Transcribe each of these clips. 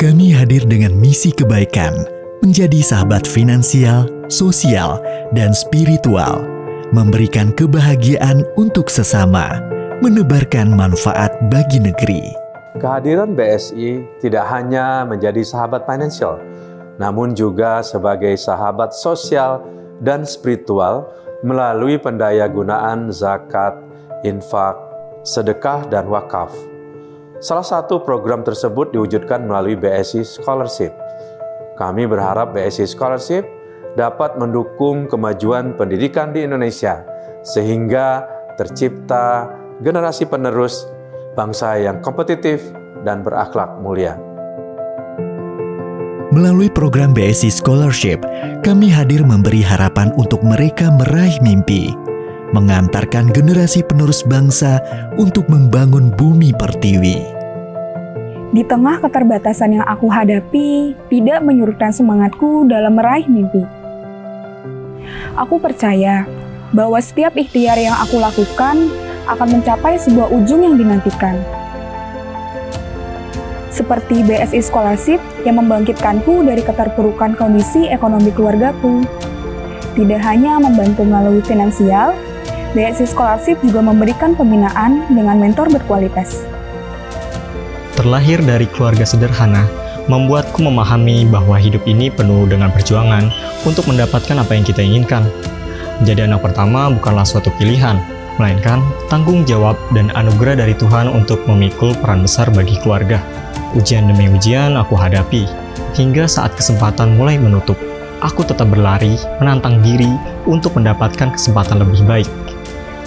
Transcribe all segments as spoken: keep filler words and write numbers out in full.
Kami hadir dengan misi kebaikan, menjadi sahabat finansial, sosial, dan spiritual, memberikan kebahagiaan untuk sesama, menebarkan manfaat bagi negeri. Kehadiran B S I tidak hanya menjadi sahabat finansial, namun juga sebagai sahabat sosial dan spiritual melalui pendayagunaan zakat, infak, sedekah, dan wakaf. Salah satu program tersebut diwujudkan melalui B S I Scholarship. Kami berharap B S I Scholarship dapat mendukung kemajuan pendidikan di Indonesia sehingga tercipta generasi penerus bangsa yang kompetitif dan berakhlak mulia. Melalui program B S I Scholarship, kami hadir memberi harapan untuk mereka meraih mimpi, mengantarkan generasi penerus bangsa untuk membangun bumi Pertiwi. Di tengah keterbatasan yang aku hadapi, tidak menyurutkan semangatku dalam meraih mimpi. Aku percaya bahwa setiap ikhtiar yang aku lakukan akan mencapai sebuah ujung yang dinantikan. Seperti B S I Scholarship yang membangkitkanku dari keterpurukan kondisi ekonomi keluargaku. Tidak hanya membantu melalui finansial, B S I Scholarship juga memberikan pembinaan dengan mentor berkualitas. Terlahir dari keluarga sederhana, membuatku memahami bahwa hidup ini penuh dengan perjuangan untuk mendapatkan apa yang kita inginkan. Menjadi anak pertama bukanlah suatu pilihan, melainkan tanggung jawab dan anugerah dari Tuhan untuk memikul peran besar bagi keluarga. Ujian demi ujian aku hadapi, hingga saat kesempatan mulai menutup, aku tetap berlari, menantang diri untuk mendapatkan kesempatan lebih baik.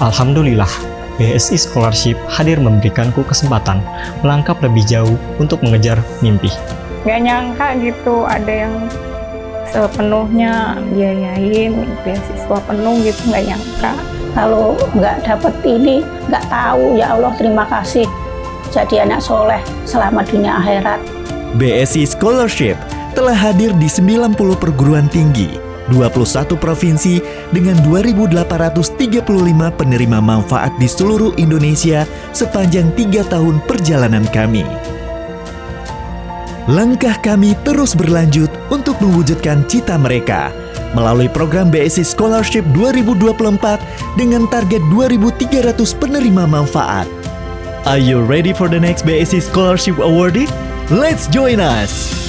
Alhamdulillah, B S I Scholarship hadir memberikanku kesempatan melangkah lebih jauh untuk mengejar mimpi. Gak nyangka gitu, ada yang sepenuhnya biayain, beasiswa penuh gitu, gak nyangka. Kalau gak dapet ini, gak tahu, ya Allah terima kasih. Jadi anak soleh selama dunia akhirat. B S I Scholarship telah hadir di sembilan puluh perguruan tinggi, dua puluh satu provinsi dengan dua ribu delapan ratus tiga puluh lima penerima manfaat di seluruh Indonesia sepanjang tiga tahun perjalanan kami. Langkah kami terus berlanjut untuk mewujudkan cita mereka melalui program B S I Scholarship dua ribu dua puluh empat dengan target dua ribu tiga ratus penerima manfaat. Are you ready for the next B S I Scholarship awardee? Let's join us!